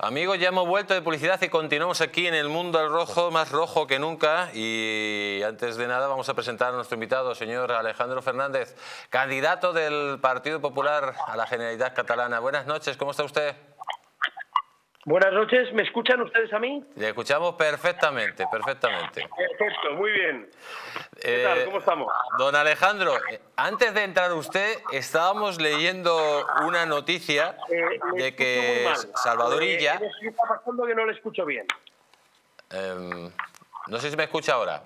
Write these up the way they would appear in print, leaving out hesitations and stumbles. Amigos, ya hemos vuelto de publicidad y continuamos aquí en El Mundo al Rojo, más rojo que nunca. Y antes de nada vamos a presentar a nuestro invitado, señor Alejandro Fernández, candidato del Partido Popular a la Generalitat Catalana. Buenas noches, ¿cómo está usted? Buenas noches, ¿me escuchan ustedes a mí? Le escuchamos perfectamente, perfectamente. Perfecto, muy bien. ¿Qué tal? ¿Cómo estamos? Don Alejandro, antes de entrar usted, estábamos leyendo una noticia de que Salvador Illa... Me está pasando que no le escucho bien. No sé si me escucha ahora.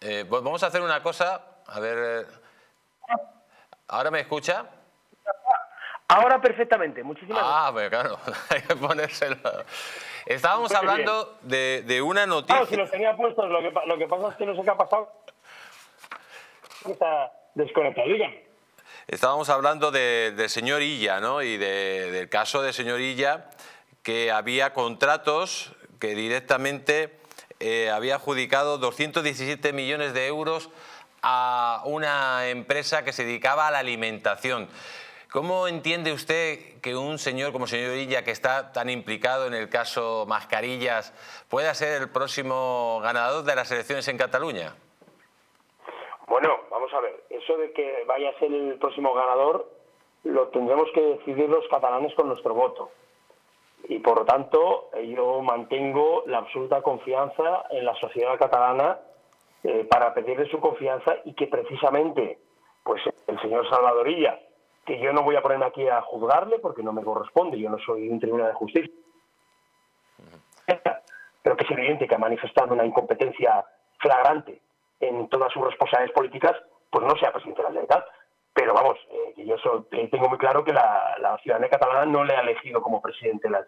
Pues vamos a hacer una cosa, a ver... ¿Ahora me escucha? Ahora perfectamente, muchísimas gracias. Ah, pues claro, hay que ponérselo. Estábamos hablando de una noticia... Claro, si los tenía puestos, lo que pasa es que no sé qué ha pasado. Está desconectado, dígame. Estábamos hablando de señor Illa, ¿no? Y del caso de señor Illa, que había contratos que directamente había adjudicado 217 millones de euros a una empresa que se dedicaba a la alimentación. ¿Cómo entiende usted que un señor como el señor Illa, que está tan implicado en el caso Mascarillas, pueda ser el próximo ganador de las elecciones en Cataluña? Bueno, vamos a ver, eso de que vaya a ser el próximo ganador lo tendremos que decidir los catalanes con nuestro voto. Y por lo tanto, yo mantengo la absoluta confianza en la sociedad catalana para pedirle su confianza y que precisamente pues, el señor Salvador Illa, que yo no voy a ponerme aquí a juzgarle porque no me corresponde, yo no soy un tribunal de justicia. Pero que es evidente que ha manifestado una incompetencia flagrante en todas sus responsabilidades políticas, pues no sea presidente de la Generalitat. Pero vamos, yo eso, tengo muy claro que la ciudadanía catalana no le ha elegido como presidente de la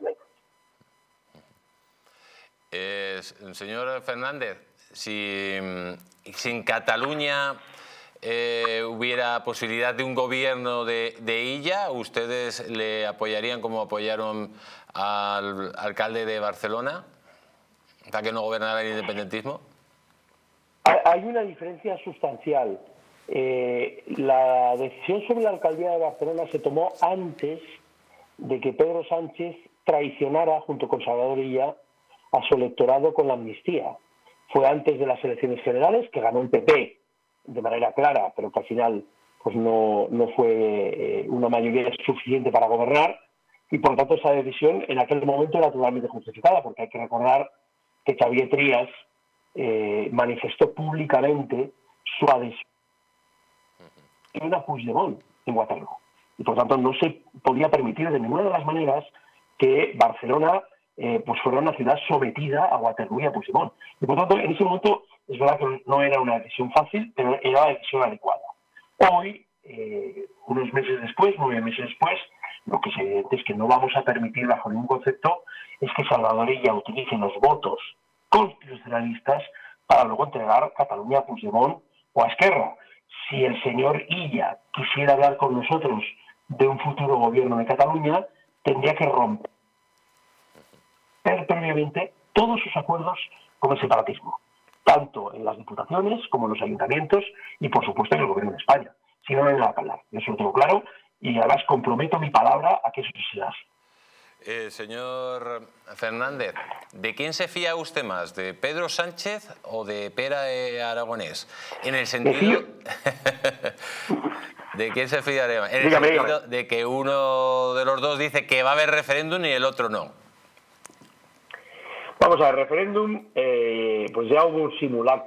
Generalitat. Señor Fernández, si en Cataluña... hubiera posibilidad de un gobierno de Illa, ¿ustedes le apoyarían como apoyaron al alcalde de Barcelona para que no gobernara el independentismo? Hay una diferencia sustancial. La decisión sobre la alcaldía de Barcelona se tomó antes de que Pedro Sánchez traicionara, junto con Salvador Illa, a su electorado con la amnistía. Fue antes de las elecciones generales, que ganó el PP de manera clara, pero que al final pues no fue una mayoría suficiente para gobernar, y por lo tanto esa decisión en aquel momento era totalmente justificada, porque hay que recordar que Xavier Trías manifestó públicamente su adhesión a Puigdemont en Waterloo, y por lo tanto no se podía permitir de ninguna de las maneras que Barcelona pues fuera una ciudad sometida a Waterloo y a Puigdemont, y por lo tanto en ese momento es verdad que no era una decisión fácil, pero era la decisión adecuada. Hoy, unos meses después, 9 meses después, lo que es evidente es que no vamos a permitir bajo ningún concepto es que Salvador Illa utilice los votos constitucionalistas para luego entregar Cataluña a Puigdemont o a Esquerra. Si el señor Illa quisiera hablar con nosotros de un futuro gobierno de Cataluña, tendría que romper previamente todos sus acuerdos con el separatismo, tanto en las diputaciones como en los ayuntamientos y, por supuesto, en el Gobierno de España. Si no, no hay nada que hablar. Yo eso lo tengo claro y, además, comprometo mi palabra a que eso se hace. Señor Fernández, ¿de quién se fía usted más? ¿De Pedro Sánchez o de Pere Aragonés? En el sentido... ¿De quién se fía más? En el sentido de que uno de los dos dice que va a haber referéndum y el otro no. Vamos al referéndum, pues ya hubo un simulacro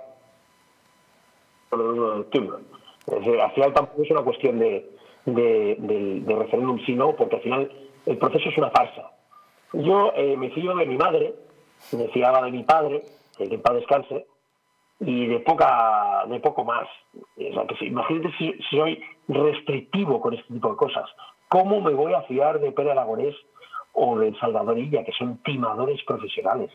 el 1 de octubre. Es decir, al final tampoco es una cuestión de referéndum, sino porque al final el proceso es una farsa. Yo me fiaba de mi madre, me fiaba de mi padre, que en paz descanse, y de poco más. O sea, que si, imagínate si soy restrictivo con este tipo de cosas. ¿Cómo me voy a fiar de Pere Aragonès o de Salvador Illa, que son timadores profesionales?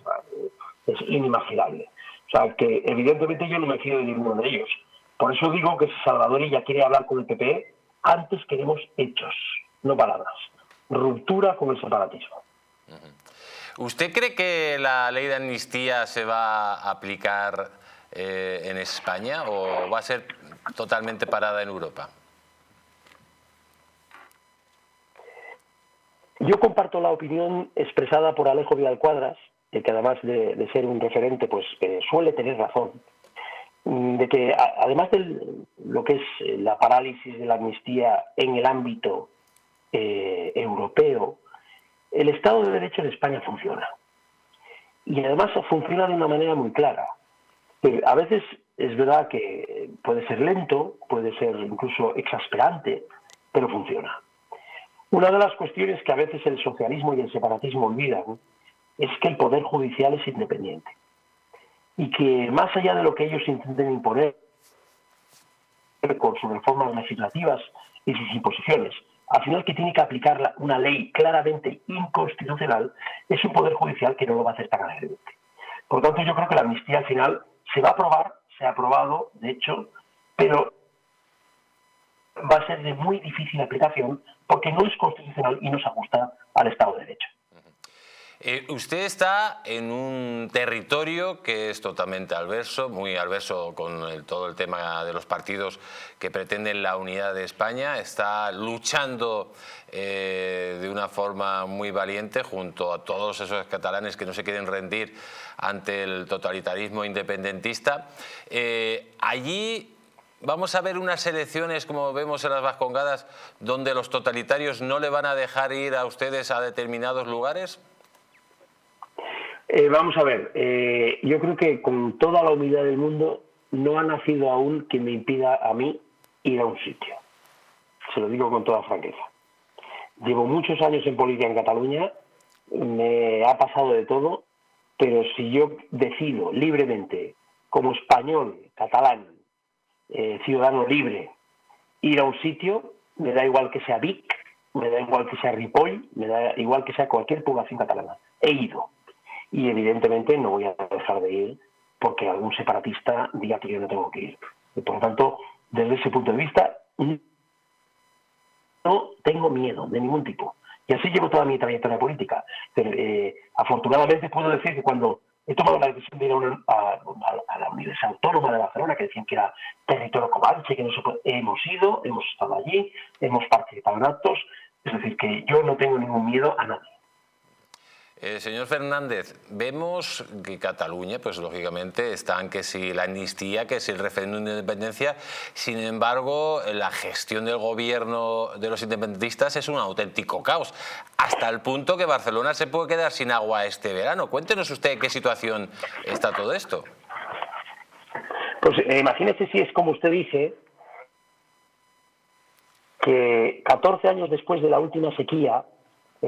Es inimaginable. O sea, que evidentemente yo no me fío de ninguno de ellos. Por eso digo que si Salvador Illa quiere hablar con el PP, antes queremos hechos, no palabras. Ruptura con el separatismo. ¿Usted cree que la ley de amnistía se va a aplicar en España o va a ser totalmente parada en Europa? Yo comparto la opinión expresada por Alejo Vidal Cuadras, que además de ser un referente, pues suele tener razón, de que además de lo que es la parálisis de la amnistía en el ámbito europeo, el Estado de Derecho en España funciona. Y además funciona de una manera muy clara. A veces es verdad que puede ser lento, puede ser incluso exasperante, pero funciona. Una de las cuestiones que a veces el socialismo y el separatismo olvidan es que el Poder Judicial es independiente y que, más allá de lo que ellos intenten imponer con sus reformas legislativas y sus imposiciones, al final que tiene que aplicar una ley claramente inconstitucional es un Poder Judicial que no lo va a hacer tan alegremente. Por tanto, yo creo que la amnistía al final se va a aprobar, se ha aprobado, de hecho, pero va a ser de muy difícil aplicación porque no es constitucional y no se ajusta al Estado de Derecho. Usted está en un territorio que es totalmente adverso, muy adverso con todo el tema de los partidos que pretenden la unidad de España. Está luchando de una forma muy valiente junto a todos esos catalanes que no se quieren rendir ante el totalitarismo independentista. Allí vamos a ver unas elecciones, como vemos en las Vascongadas, donde los totalitarios no le van a dejar ir a ustedes a determinados lugares. Vamos a ver, yo creo que con toda la humildad del mundo no ha nacido aún quien me impida a mí ir a un sitio. Se lo digo con toda franqueza. Llevo muchos años en política en Cataluña, me ha pasado de todo, pero si yo decido libremente, como español, catalán, ciudadano libre, ir a un sitio, me da igual que sea Vic, me da igual que sea Ripoll, me da igual que sea cualquier población catalana. He ido. Y evidentemente no voy a dejar de ir porque algún separatista diga que yo no tengo que ir. Y por lo tanto, desde ese punto de vista, no tengo miedo de ningún tipo. Y así llevo toda mi trayectoria política. Pero, afortunadamente puedo decir que cuando he tomado la decisión de ir a la Universidad Autónoma de Barcelona, que decían que era territorio comanche, que no se puede, hemos ido, hemos estado allí, hemos participado en actos. Es decir, que yo no tengo ningún miedo a nadie. Señor Fernández, vemos que Cataluña, pues lógicamente, están que si la amnistía, que si el referéndum de independencia. Sin embargo, la gestión del gobierno de los independentistas es un auténtico caos, hasta el punto que Barcelona se puede quedar sin agua este verano. Cuéntenos usted en qué situación está todo esto. Pues imagínese si es como usted dice, que 14 años después de la última sequía,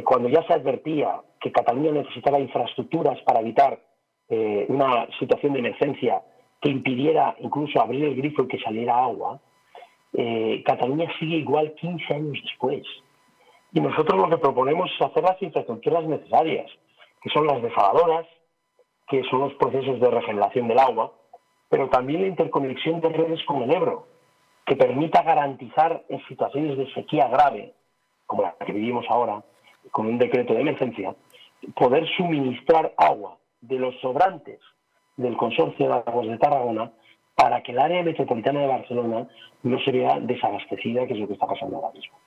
cuando ya se advertía que Cataluña necesitaba infraestructuras para evitar una situación de emergencia que impidiera incluso abrir el grifo y que saliera agua, Cataluña sigue igual 15 años después. Y nosotros lo que proponemos es hacer las infraestructuras necesarias, que son las desaladoras, que son los procesos de regeneración del agua, pero también la interconexión de redes con el Ebro, que permita garantizar en situaciones de sequía grave, como la que vivimos ahora, con un decreto de emergencia, poder suministrar agua de los sobrantes del Consorcio de Aguas de Tarragona para que el área metropolitana de Barcelona no se vea desabastecida, que es lo que está pasando ahora mismo.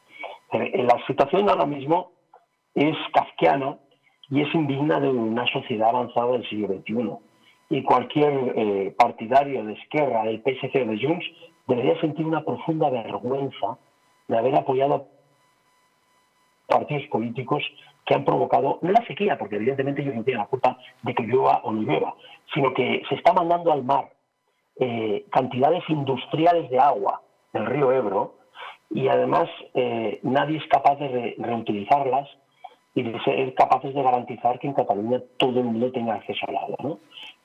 La situación ahora mismo es kafkiana y es indigna de una sociedad avanzada del siglo XXI. Y cualquier partidario de Esquerra, del PSC o de Junts debería sentir una profunda vergüenza de haber apoyado partidos políticos que han provocado, no la sequía, porque evidentemente ellos no tienen la culpa de que llueva o no llueva, sino que se está mandando al mar cantidades industriales de agua del río Ebro y además nadie es capaz de reutilizarlas y de ser capaces de garantizar que en Cataluña todo el mundo tenga acceso al agua, ¿no? O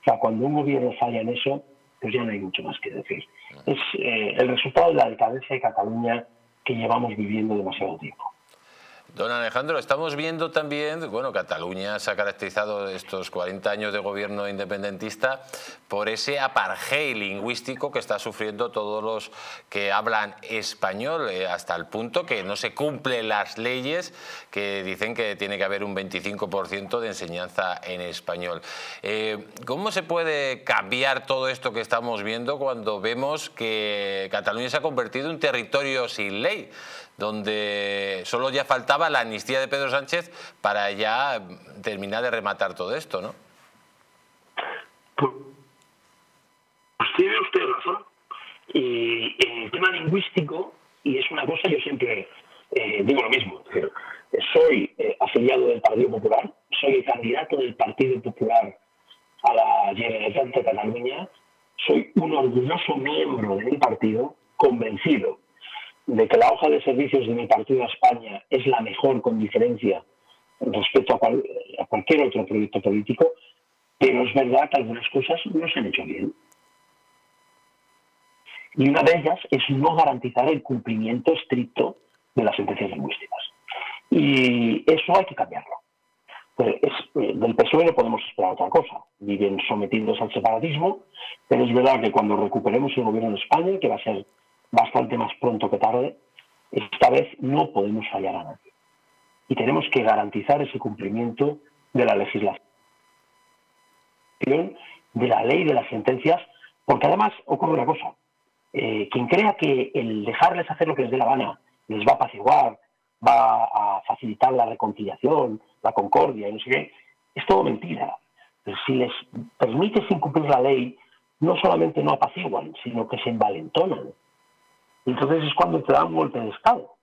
sea, cuando un gobierno falla en eso, pues ya no hay mucho más que decir. Es el resultado de la decadencia de Cataluña que llevamos viviendo demasiado tiempo. Don Alejandro, estamos viendo también, bueno, Cataluña se ha caracterizado estos 40 años de gobierno independentista por ese apartheid lingüístico que está sufriendo todos los que hablan español, hasta el punto que no se cumplen las leyes que dicen que tiene que haber un 25% de enseñanza en español. ¿Cómo se puede cambiar todo esto que estamos viendo cuando vemos que Cataluña se ha convertido en un territorio sin ley? donde solo ya faltaba la amnistía de Pedro Sánchez para ya terminar de rematar todo esto, ¿no? Pues tiene usted razón. Y en el tema lingüístico, y es una cosa, yo siempre digo lo mismo, pero soy afiliado del Partido Popular, soy el candidato del Partido Popular a la Generalitat de Cataluña, soy un orgulloso miembro de mi partido, convencido de que la hoja de servicios de mi partido a España es la mejor con diferencia respecto a cualquier otro proyecto político, pero es verdad que algunas cosas no se han hecho bien. Y una de ellas es no garantizar el cumplimiento estricto de las sentencias lingüísticas. Y eso hay que cambiarlo. Del PSOE no podemos esperar otra cosa. Viven sometiéndose al separatismo, pero es verdad que cuando recuperemos el gobierno de España, que va a ser bastante más pronto que tarde, esta vez no podemos fallar a nadie. Y tenemos que garantizar ese cumplimiento de la legislación, de la ley, de las sentencias, porque además ocurre una cosa. Quien crea que el dejarles hacer lo que les dé la gana les va a apaciguar, va a facilitar la reconciliación, la concordia, y no sé qué, es todo mentira. Pero si les permites incumplir la ley, no solamente no apaciguan, sino que se envalentonan. Entonces es cuando te da un golpe de Estado,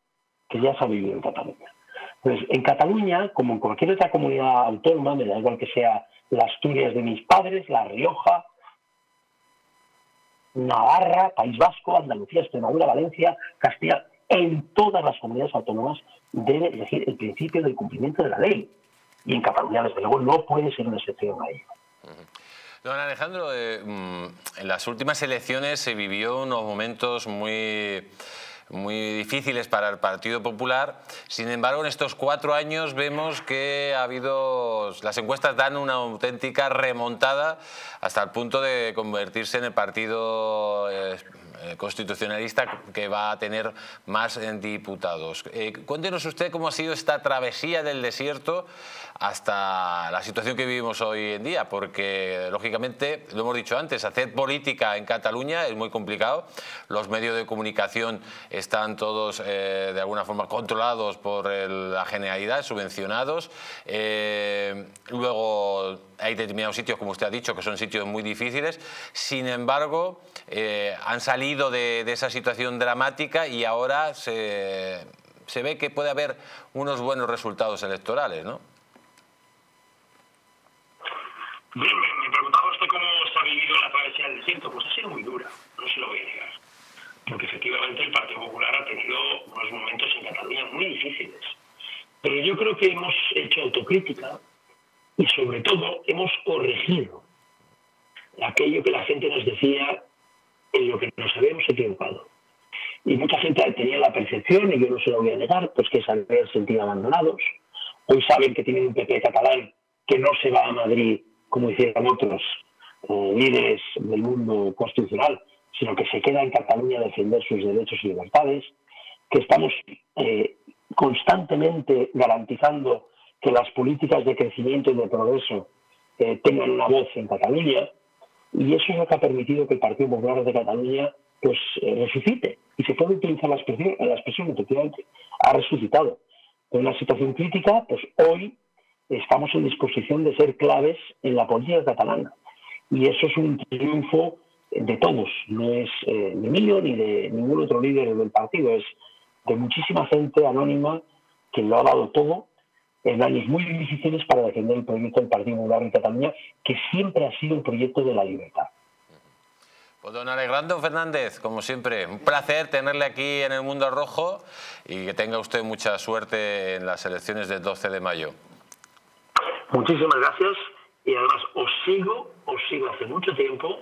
que ya se ha vivido en Cataluña. Pues en Cataluña, como en cualquier otra comunidad autónoma, me da igual que sea las Asturias de mis padres, La Rioja, Navarra, País Vasco, Andalucía, Extremadura, Valencia, Castilla, en todas las comunidades autónomas debe regir el principio del cumplimiento de la ley. Y en Cataluña, desde luego, no puede ser una excepción a ello. Don Alejandro, en las últimas elecciones se vivió unos momentos muy difíciles para el Partido Popular. Sin embargo, en estos 4 años vemos que ha habido, las encuestas dan una auténtica remontada hasta el punto de convertirse en el partido constitucionalista que va a tener más diputados. Cuéntenos usted cómo ha sido esta travesía del desierto hasta la situación que vivimos hoy en día, porque lógicamente, lo hemos dicho antes, hacer política en Cataluña es muy complicado, los medios de comunicación están todos de alguna forma controlados por la Generalidad, subvencionados, luego hay determinados sitios, como usted ha dicho, que son sitios muy difíciles, sin embargo han salido de esa situación dramática y ahora se ve que puede haber unos buenos resultados electorales, ¿no? Bien, me preguntaba usted cómo se ha vivido la travesía del desierto. Pues ha sido muy dura, no se lo voy a negar. Porque efectivamente el Partido Popular ha tenido unos momentos en Cataluña muy difíciles. Pero yo creo que hemos hecho autocrítica y sobre todo hemos corregido aquello que la gente nos decía en lo que nos habíamos equivocado. Y mucha gente tenía la percepción, y yo no se lo voy a negar, pues que se habían sentido abandonados. Hoy saben que tienen un PP catalán que no se va a Madrid como hicieron otros líderes del mundo constitucional, sino que se queda en Cataluña a defender sus derechos y libertades, que estamos constantemente garantizando que las políticas de crecimiento y de progreso tengan una voz en Cataluña, y eso es lo que ha permitido que el Partido Popular de Cataluña pues resucite, y se puede utilizar la expresión efectivamente, ha resucitado. En una situación crítica, pues hoy estamos en disposición de ser claves en la política catalana, y eso es un triunfo de todos, no es ni mío ni de ningún otro líder del partido, es de muchísima gente anónima que lo ha dado todo en años muy difíciles para defender el proyecto del Partido Popular en Cataluña, que siempre ha sido un proyecto de la libertad. Pues don Alejandro Fernández, como siempre, un placer tenerle aquí en El Mundo al Rojo y que tenga usted mucha suerte en las elecciones del 12 de mayo. Muchísimas gracias y además os sigo hace mucho tiempo.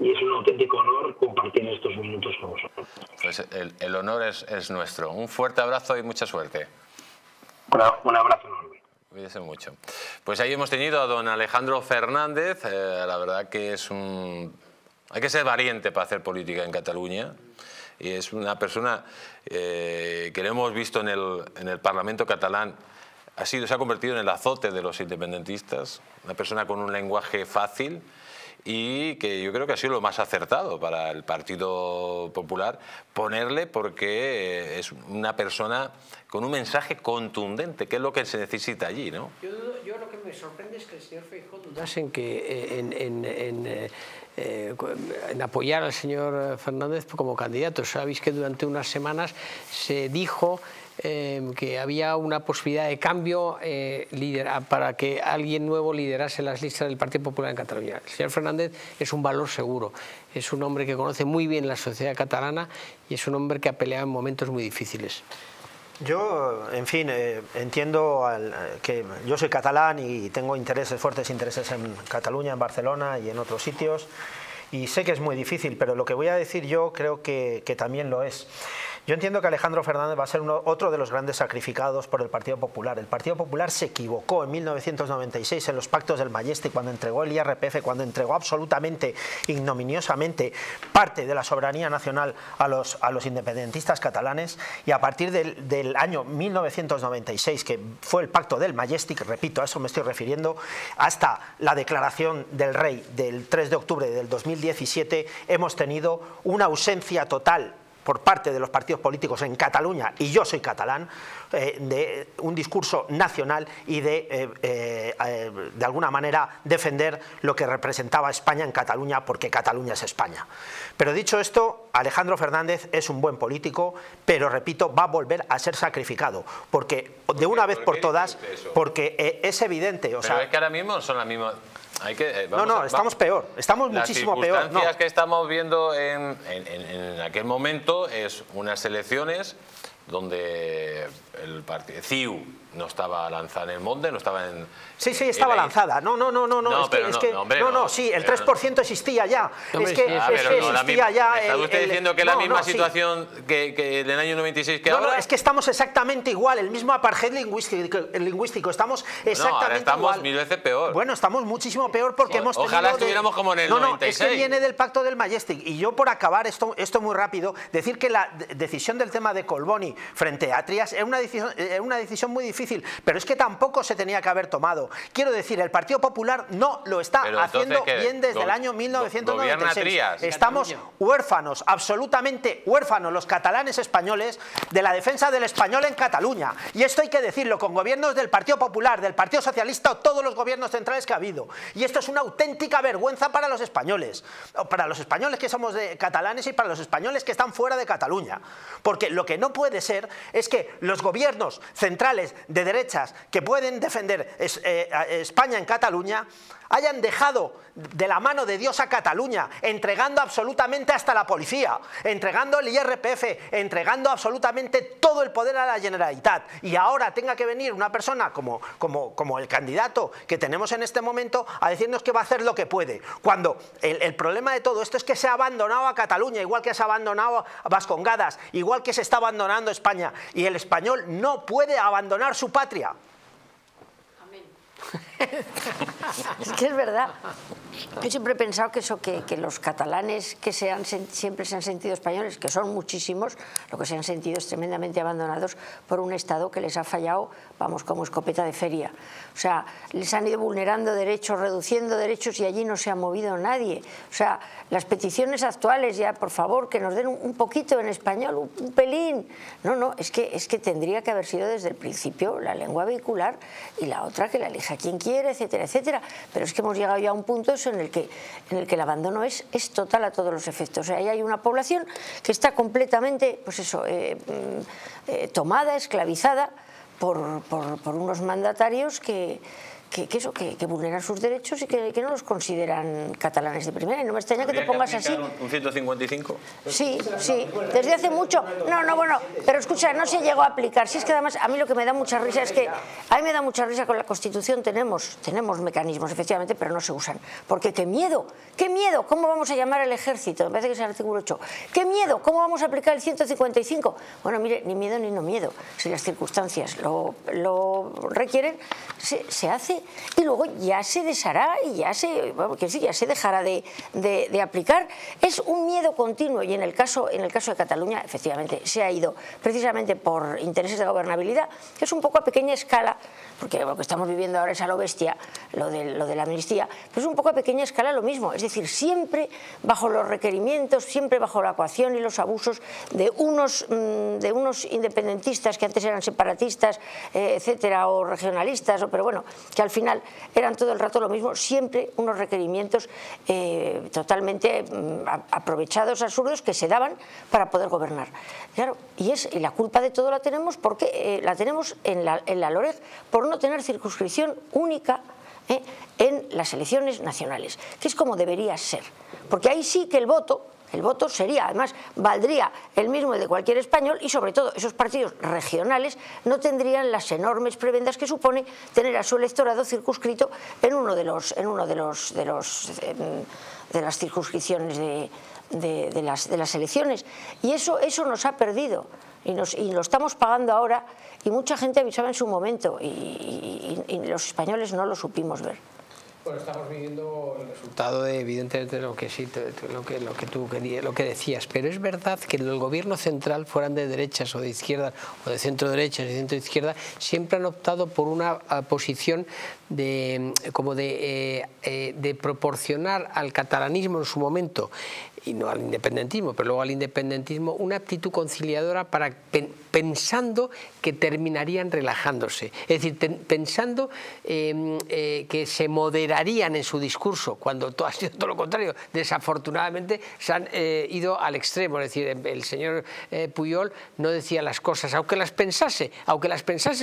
Y es un auténtico honor compartir estos minutos con vosotros. Pues el honor es nuestro. Un fuerte abrazo y mucha suerte. Un abrazo enorme. Cuídense mucho. Pues ahí hemos tenido a don Alejandro Fernández. La verdad que es un... Hay que ser valiente para hacer política en Cataluña. Y es una persona que lo hemos visto en el Parlamento catalán. Se ha convertido en el azote de los independentistas. Una persona con un lenguaje fácil. y que yo creo que ha sido lo más acertado para el Partido Popular ponerle, porque es una persona con un mensaje contundente, que es lo que se necesita allí, ¿no? Yo lo que me sorprende es que el señor Feijóo dudase en apoyar al señor Fernández como candidato. Sabéis que durante unas semanas se dijo que había una posibilidad de cambio para que alguien nuevo liderase las listas del Partido Popular en Cataluña. El señor Fernández es un valor seguro, es un hombre que conoce muy bien la sociedad catalana y es un hombre que ha peleado en momentos muy difíciles. Yo, en fin, entiendo que yo soy catalán y tengo intereses, fuertes intereses en Cataluña, en Barcelona y en otros sitios, y sé que es muy difícil, pero lo que voy a decir yo creo que también lo es. Yo entiendo que Alejandro Fernández va a ser otro de los grandes sacrificados por el Partido Popular. El Partido Popular se equivocó en 1996 en los pactos del Majestic, cuando entregó el IRPF, cuando entregó absolutamente, ignominiosamente, parte de la soberanía nacional a los independentistas catalanes, y a partir del año 1996, que fue el pacto del Majestic, repito, a eso me estoy refiriendo, hasta la declaración del rey del 3 de octubre del 2017, hemos tenido una ausencia total por parte de los partidos políticos en Cataluña, y yo soy catalán, de un discurso nacional y de alguna manera defender lo que representaba España en Cataluña, porque Cataluña es España. Pero dicho esto, Alejandro Fernández es un buen político, pero repito, va a volver a ser sacrificado, porque de una vez por todas, porque es evidente. O sea, es que ahora mismo son las mismas. Estamos peor, estamos muchísimo peor. Las circunstancias que estamos viendo en aquel momento es unas elecciones donde el partido CiU no estaba lanzada en el monte, no estaba en... Sí, estaba lanzada. El 3% existía ya. ¿Está usted diciendo que es la misma situación que en el año 96 que ahora? No, es que estamos exactamente igual, el mismo apartheid lingüístico. Estamos exactamente igual. Ahora estamos 1000 veces peor. Bueno, estamos muchísimo peor porque hemos tenido... Ojalá estuviéramos como en el 96. No, es que viene del pacto del Majestic. Y yo, por acabar esto muy rápido, decir que la decisión del tema de Colboni frente a Trías es una decisión muy difícil, pero es que tampoco se tenía que haber tomado. Quiero decir, el Partido Popular no lo está haciendo bien desde el año 1996. Estamos huérfanos, absolutamente huérfanos, los catalanes españoles, de la defensa del español en Cataluña. Y esto hay que decirlo, con gobiernos del Partido Popular, del Partido Socialista o todos los gobiernos centrales que ha habido. Y esto es una auténtica vergüenza para los españoles que somos catalanes y para los españoles que están fuera de Cataluña. Porque lo que no puede ser es que los gobiernos centrales de derechas que pueden defender España en Cataluña hayan dejado de la mano de Dios a Cataluña, entregando absolutamente hasta la policía, entregando el IRPF, entregando absolutamente todo el poder a la Generalitat, y ahora tenga que venir una persona como el candidato que tenemos en este momento a decirnos que va a hacer lo que puede, cuando el problema de todo esto es que se ha abandonado a Cataluña, igual que se ha abandonado a Vascongadas, igual que se está abandonando España, y el español no puede abandonar su patria. Es que es verdad. Yo siempre he pensado que eso, que los catalanes que siempre se han sentido españoles, que son muchísimos, lo que se han sentido es tremendamente abandonados por un Estado que les ha fallado, vamos, como escopeta de feria. O sea, les han ido vulnerando derechos, reduciendo derechos, y allí no se ha movido nadie. O sea, las peticiones actuales ya, por favor, que nos den un poquito en español, un pelín. No, es que tendría que haber sido desde el principio la lengua vehicular, y la otra que la elija quien quiere, etcétera, etcétera. Pero es que hemos llegado ya a un punto en el que el abandono es total a todos los efectos. O sea, ahí hay una población que está completamente, pues eso, tomada, esclavizada por unos mandatarios que vulneran sus derechos y que no los consideran catalanes de primera. Y no me extraña que te pongas así. ¿Un 155? Sí, desde hace mucho. Bueno, pero escucha, no se llegó a aplicar. Si es que además, a mí lo que me da mucha risa es que... A mí me da mucha risa, con la Constitución tenemos mecanismos, efectivamente, pero no se usan. Porque qué miedo, ¿cómo vamos a llamar al ejército? Me parece que es el artículo 8. Qué miedo, ¿cómo vamos a aplicar el 155? Bueno, mire, ni miedo ni no miedo. Si las circunstancias lo requieren, se hace. ley y luego ya se deshará y ya se dejará de aplicar. Es un miedo continuo y en el caso de Cataluña efectivamente se ha ido precisamente por intereses de gobernabilidad, que es un poco a pequeña escala, porque lo que estamos viviendo ahora es a lo bestia, lo de la amnistía, pero es un poco a pequeña escala lo mismo, es decir, siempre bajo los requerimientos, siempre bajo la coacción y los abusos de unos independentistas que antes eran separatistas, etcétera, o regionalistas, pero bueno, que al final eran todo el rato lo mismo, siempre unos requerimientos totalmente aprovechados, absurdos, que se daban para poder gobernar. Claro, y la culpa de todo la tenemos porque la tenemos en la LOREG por no tener circunscripción única en las elecciones nacionales, que es como debería ser, porque ahí sí que el voto sería, además, valdría el mismo el de cualquier español, y sobre todo esos partidos regionales no tendrían las enormes prebendas que supone tener a su electorado circunscrito en uno de las circunscripciones de las elecciones. Y eso nos ha perdido. Y lo estamos pagando ahora, y mucha gente avisaba en su momento y los españoles no lo supimos ver. Bueno, estamos viviendo el resultado de, evidentemente, lo que tú querías, lo que decías, pero es verdad que el gobierno central, fueran de derechas o de izquierda, o de centro derecha o de centro izquierda, siempre han optado por una posición de proporcionar al catalanismo en su momento, y no al independentismo, pero luego al independentismo, una actitud conciliadora, para pensando que terminarían relajándose, es decir, pensando que se moderarían en su discurso, cuando todo ha sido todo lo contrario. Desafortunadamente se han ido al extremo, es decir, el señor Pujol no decía las cosas, aunque las pensase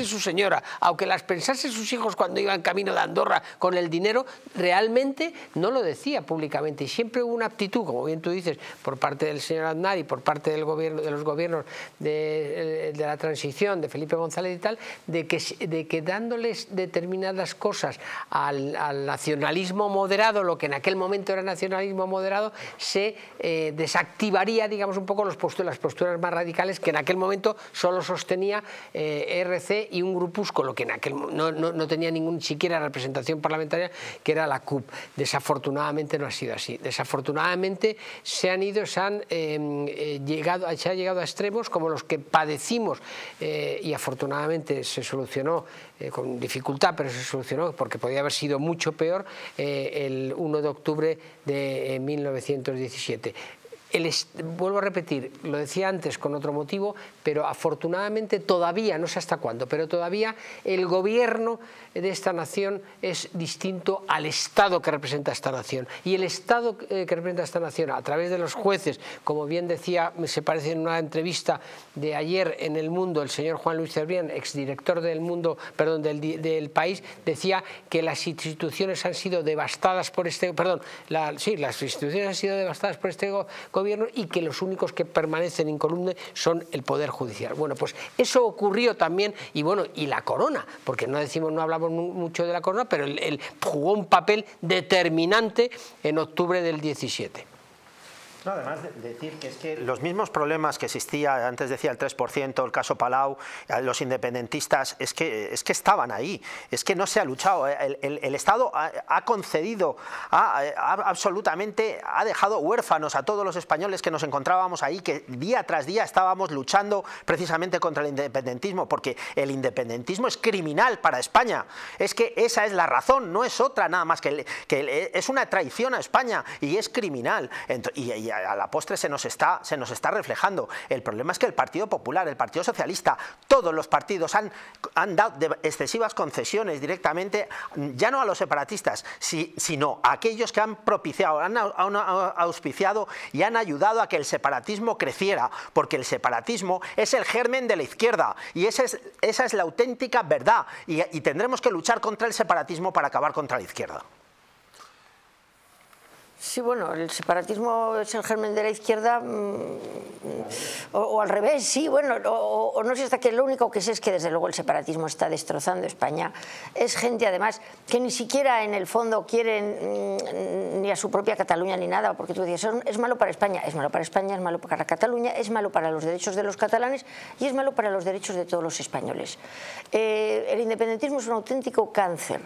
su señora, aunque las pensase sus hijos cuando iban camino de Andorra con el dinero, realmente no lo decía públicamente, y siempre hubo una actitud, como bien tú dices, por parte del señor Aznar y por parte del gobierno, de los gobiernos de la transición, de Felipe González y tal, de que dándoles determinadas cosas al nacionalismo moderado, lo que en aquel momento era nacionalismo moderado, se desactivaría, digamos, un poco las posturas más radicales que en aquel momento solo sostenía ERC y un grupúsculo que en aquel no tenía ningún siquiera representación parlamentaria, que era la CUP. Desafortunadamente no ha sido así. Desafortunadamente se ha llegado a extremos como los que padecimos, y afortunadamente se solucionó con dificultad, pero se solucionó, porque podía haber sido mucho peor, el 1 de octubre de 1917. Vuelvo a repetir, lo decía antes con otro motivo, pero afortunadamente todavía, no sé hasta cuándo, pero todavía el gobierno de esta nación es distinto al Estado que representa esta nación. Y el Estado que representa esta nación, a través de los jueces, como bien decía, se parece en una entrevista de ayer en El Mundo, el señor Juan Luis Cervián, exdirector del Mundo, perdón, del País, decía que las instituciones han sido devastadas por este... Perdón, las instituciones han sido devastadas por este gobierno, y que los únicos que permanecen incolumes son el Poder Judicial. Bueno, pues eso ocurrió también, y la Corona, porque no hablamos mucho de la Corona, pero él jugó un papel determinante en octubre del 17. No, además de decir que es que los mismos problemas que existía, antes decía el 3%, el caso Palau, los independentistas, es que estaban ahí, es que no se ha luchado. El Estado ha concedido, absolutamente ha dejado huérfanos a todos los españoles que nos encontrábamos ahí, que día tras día estábamos luchando precisamente contra el independentismo, porque el independentismo es criminal para España. Es que esa es la razón, no es otra nada más que es una traición a España y es criminal. Y a la postre se nos está reflejando. El problema es que el Partido Popular, el Partido Socialista, todos los partidos han dado excesivas concesiones directamente, ya no a los separatistas, sino a aquellos que han propiciado, han auspiciado y han ayudado a que el separatismo creciera, porque el separatismo es el germen de la izquierda, y esa es la auténtica verdad, y tendremos que luchar contra el separatismo para acabar contra la izquierda. Sí, bueno, el separatismo es el germen de la izquierda, o al revés, sí, bueno, o no sé hasta qué. Lo único que sé es que desde luego el separatismo está destrozando España. Es gente, además, que ni siquiera en el fondo quieren ni a su propia Cataluña ni nada, porque tú decías, es malo para España, es malo para España, es malo para Cataluña, es malo para los derechos de los catalanes y es malo para los derechos de todos los españoles. El independentismo es un auténtico cáncer.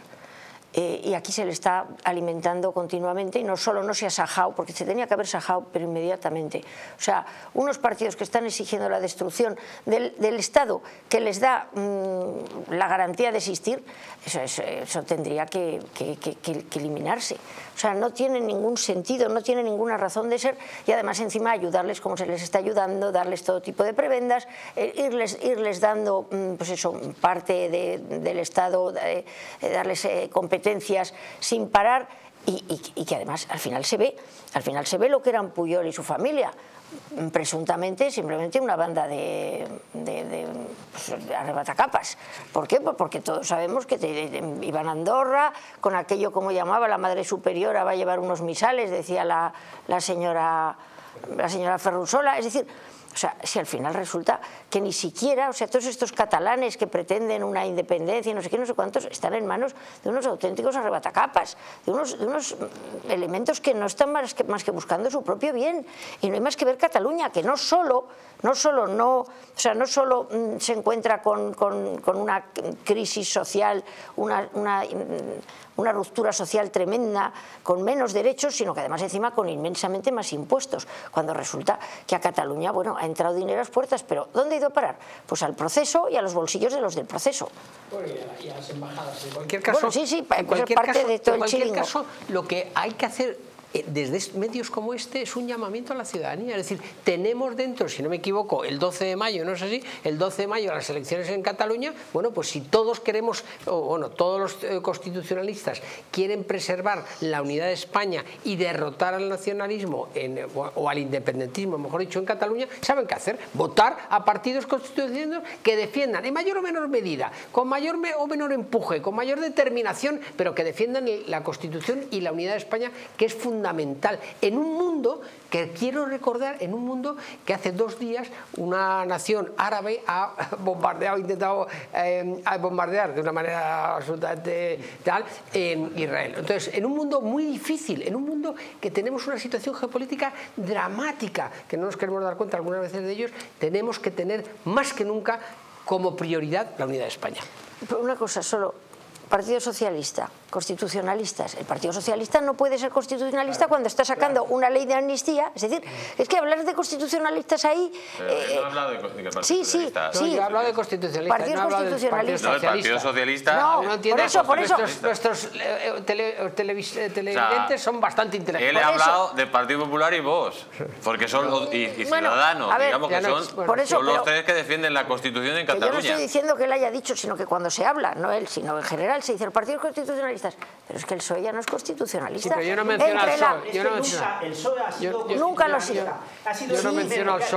y aquí se le está alimentando continuamente, y no solo no se ha sajado, porque se tenía que haber sajado, pero inmediatamente. O sea, unos partidos que están exigiendo la destrucción del Estado que les da la garantía de existir, eso tendría que eliminarse. O sea, no tiene ningún sentido, no tiene ninguna razón de ser, y además encima ayudarles como se les está ayudando, darles todo tipo de prebendas, irles dando pues eso, parte del Estado, darles competencias sin parar, y que además al final se ve lo que eran Pujol y su familia, presuntamente simplemente una banda de arrebatacapas. ¿Por qué? Pues porque todos sabemos que iban a Andorra con aquello, como llamaba la madre superiora, va a llevar unos misales, decía la señora Ferrusola. Es decir, o sea, si al final resulta que ni siquiera, o sea, todos estos catalanes que pretenden una independencia y no sé qué, no sé cuántos, están en manos de unos auténticos arrebatacapas, de unos elementos que no están más que buscando su propio bien. Y no hay más que ver Cataluña, que no solo se encuentra con una crisis social, una ruptura social tremenda, con menos derechos, sino que además encima con inmensamente más impuestos, cuando resulta que a Cataluña, bueno, ha entrado dinero a las puertas, pero ¿dónde ha ido a parar? Pues al proceso y a los bolsillos de los del proceso. Bueno, y a las embajadas. En cualquier caso, bueno, sí, en cualquier parte caso, de todo el chiringo. En cualquier caso, lo que hay que hacer desde medios como este es un llamamiento a la ciudadanía. Es decir, tenemos dentro, si no me equivoco, el 12 de mayo, no sé si, el 12 de mayo las elecciones en Cataluña. Bueno, pues si todos queremos, o bueno, todos los constitucionalistas quieren preservar la unidad de España y derrotar al nacionalismo o al independentismo, mejor dicho, en Cataluña, ¿saben qué hacer? Votar a partidos constitucionales que defiendan en mayor o menor medida, con mayor o menor empuje, con mayor determinación, pero que defiendan la Constitución y la unidad de España, que es fundamental. Fundamental en un mundo que, quiero recordar, en un mundo que hace 2 días una nación árabe ha bombardeado, intentado bombardear de una manera absolutamente tal en Israel. Entonces, en un mundo muy difícil, en un mundo que tenemos una situación geopolítica dramática, que no nos queremos dar cuenta algunas veces de ellos, tenemos que tener más que nunca como prioridad la unidad de España. Pero una cosa solo. Partido Socialista, constitucionalistas. El Partido Socialista no puede ser constitucionalista, claro, cuando está sacando, claro, una ley de amnistía. Es decir, es que hablar de constitucionalistas ahí... no he hablado de constitucionalistas. Sí. Yo he hablado de constitucionalistas. Partidos constitucionalistas. No, el Partido Socialista... No, por eso. Nuestros televidentes son bastante inteligentes. Él ha hablado del Partido Popular y vos, porque son Ciudadanos, a ver, digamos que no, son, por eso, son los tres que defienden la Constitución en Cataluña. Yo no estoy diciendo que él haya dicho, sino que cuando se habla, no él, sino en general, se dice el partido constitucionalistas, pero es que el PSOE ya no es constitucionalista. Sí, pero yo no menciono al PSOE. Nunca lo ha sido.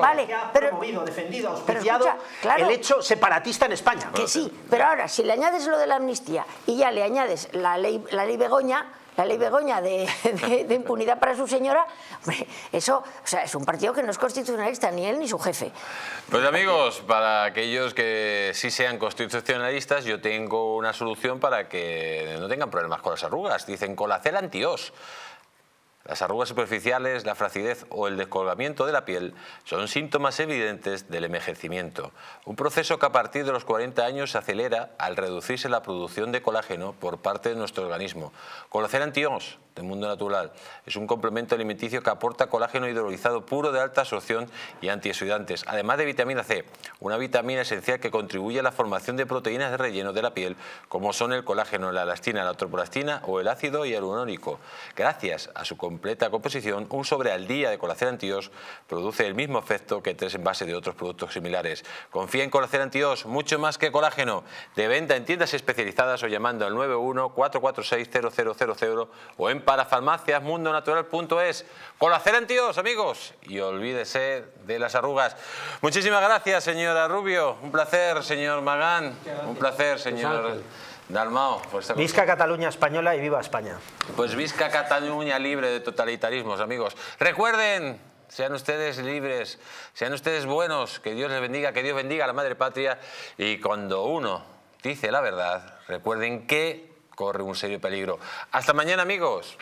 Vale, que ha promovido, defendido, auspiciado, escucha, claro, el hecho separatista en España. Que sí, pero ahora, si le añades lo de la amnistía y ya le añades la ley Begoña... La ley Begoña de impunidad para su señora, hombre, eso, o sea, es un partido que no es constitucionalista, ni él ni su jefe. Pues amigos, para aquellos que sí sean constitucionalistas, yo tengo una solución para que no tengan problemas con las arrugas. Dicen con la Celantios. Las arrugas superficiales, la flacidez o el descolgamiento de la piel son síntomas evidentes del envejecimiento, un proceso que a partir de los 40 años se acelera al reducirse la producción de colágeno por parte de nuestro organismo. Conocer Antiox, del Mundo Natural, es un complemento alimenticio que aporta colágeno hidrolizado puro de alta absorción y antioxidantes, además de vitamina C, una vitamina esencial que contribuye a la formación de proteínas de relleno de la piel, como son el colágeno, la elastina, la troposlastina o el ácido hialurónico. Gracias a su completa composición, un sobre al día de Colacel Antiox produce el mismo efecto que 3 envases de otros productos similares. Confía en Colacel Antiox, mucho más que colágeno. De venta en tiendas especializadas o llamando al 91-446-0000 o en parafarmaciasmundonatural.es. Colacel Antiox, amigos, y olvídese de las arrugas. Muchísimas gracias, señora Rubio. Un placer, señor Magán. Un placer, señor Dalmao. Visca Cataluña española y viva España. Pues visca Cataluña libre de totalitarismos, amigos. Recuerden, sean ustedes libres, sean ustedes buenos, que Dios les bendiga, que Dios bendiga a la madre patria. Y cuando uno dice la verdad, recuerden que corre un serio peligro. Hasta mañana, amigos.